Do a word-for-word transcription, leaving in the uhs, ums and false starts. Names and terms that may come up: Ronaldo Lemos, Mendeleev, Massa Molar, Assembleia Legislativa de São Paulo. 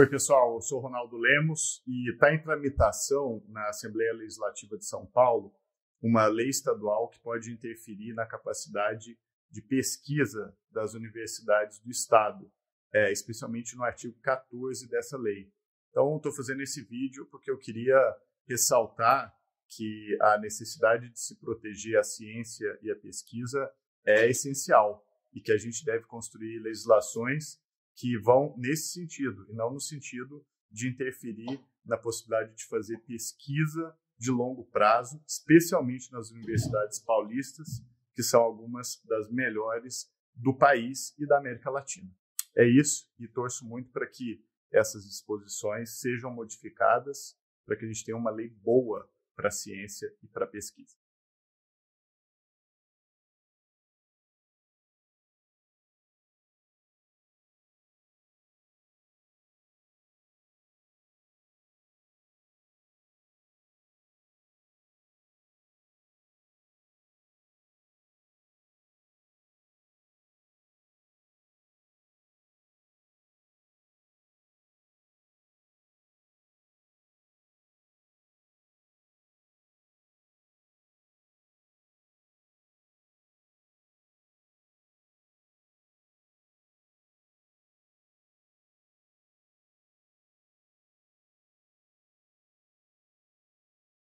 Oi, pessoal, eu sou Ronaldo Lemos e está em tramitação na Assembleia Legislativa de São Paulo uma lei estadual que pode interferir na capacidade de pesquisa das universidades do Estado, é, especialmente no artigo quatorze dessa lei. Então, estou fazendo esse vídeo porque eu queria ressaltar que a necessidade de se proteger a ciência e a pesquisa é essencial e que a gente deve construir legislações que vão nesse sentido, e não no sentido de interferir na possibilidade de fazer pesquisa de longo prazo, especialmente nas universidades paulistas, que são algumas das melhores do país e da América Latina. É isso, e torço muito para que essas disposições sejam modificadas, para que a gente tenha uma lei boa para a ciência e para a pesquisa.